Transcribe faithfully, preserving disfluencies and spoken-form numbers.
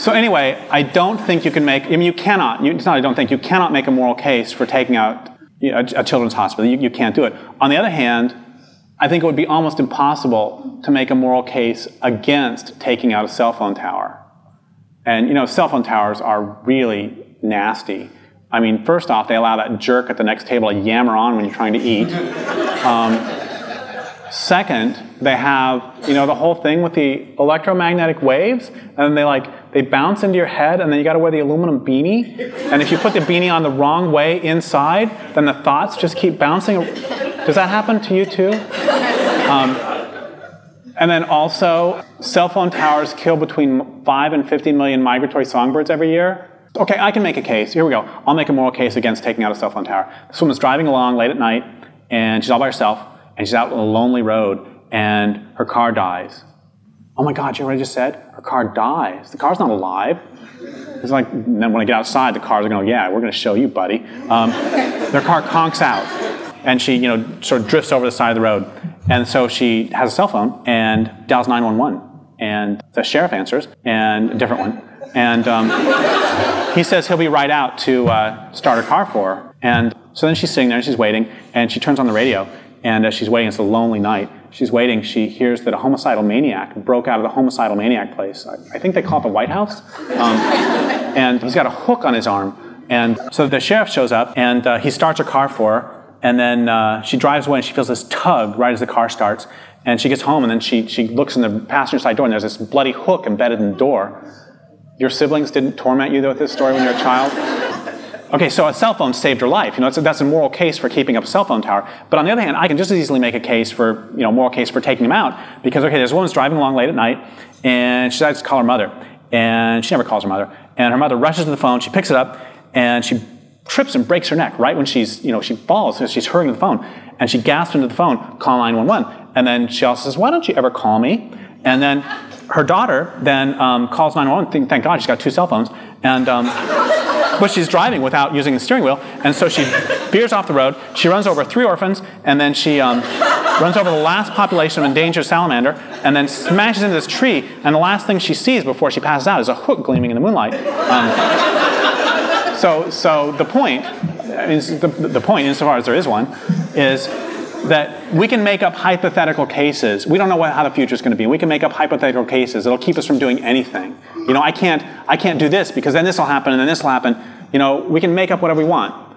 So anyway, I don't think you can make, I mean, you cannot, you, it's not I don't think, you cannot make a moral case for taking out you know, a, a children's hospital. You, you can't do it. On the other hand, I think it would be almost impossible to make a moral case against taking out a cell phone tower. And, you know, cell phone towers are really nasty. I mean, first off, they allow that jerk at the next table to yammer on when you're trying to eat. Um, Second, they have, you know, the whole thing with the electromagnetic waves, and they like, they bounce into your head, and then you gotta wear the aluminum beanie, and if you put the beanie on the wrong way inside, then the thoughts just keep bouncing. Does that happen to you too? Um, and then also, cell phone towers kill between five and fifty million migratory songbirds every year. Okay, I can make a case, here we go. I'll make a moral case against taking out a cell phone tower. This woman's driving along late at night, and she's all by herself, and she's out on a lonely road, and her car dies. Oh my God, you know what I just said? Her car dies. The car's not alive. It's like, and then when I get outside, the car's gonna go, yeah, we're gonna show you, buddy. Um, their car conks out, and she, you know, sort of drifts over the side of the road. And so she has a cell phone, and dials nine one one. And the sheriff answers, and a different one. And um, he says he'll be right out to uh, start her car for her. And so then she's sitting there, and she's waiting, and she turns on the radio. And as she's waiting, it's a lonely night, she's waiting, she hears that a homicidal maniac broke out of the homicidal maniac place. I, I think they call it the White House. Um, and he's got a hook on his arm. And so the sheriff shows up, and uh, he starts her car for her, and then uh, she drives away, and she feels this tug right as the car starts. And she gets home, and then she, she looks in the passenger side door, and there's this bloody hook embedded in the door. Your siblings didn't torment you with this story when you were a child? Okay, so a cell phone saved her life. You know, that's a, that's a moral case for keeping up a cell phone tower. But on the other hand, I can just as easily make a case for, you know, moral case for taking them out. Because, okay, there's a woman's driving along late at night, and she decides to call her mother. And she never calls her mother. And her mother rushes to the phone, she picks it up, and she trips and breaks her neck right when she's, you know, she falls, she's hurrying to the phone. And she gasps into the phone, call nine one one. And then she also says, why don't you ever call me? And then her daughter then um, calls nine one one, thank God she's got two cell phones. And, um... but she's driving without using the steering wheel, and so she veers off the road, she runs over three orphans, and then she um, runs over the last population of endangered salamander, and then smashes into this tree, and the last thing she sees before she passes out is a hook gleaming in the moonlight. Um, so, so the point, I mean, the, the point, insofar as there is one, is that we can make up hypothetical cases. We don't know what, how the future is going to be. We can make up hypothetical cases. It'll keep us from doing anything. You know, I can't, I can't do this because then this will happen and then this will happen. You know, we can make up whatever we want.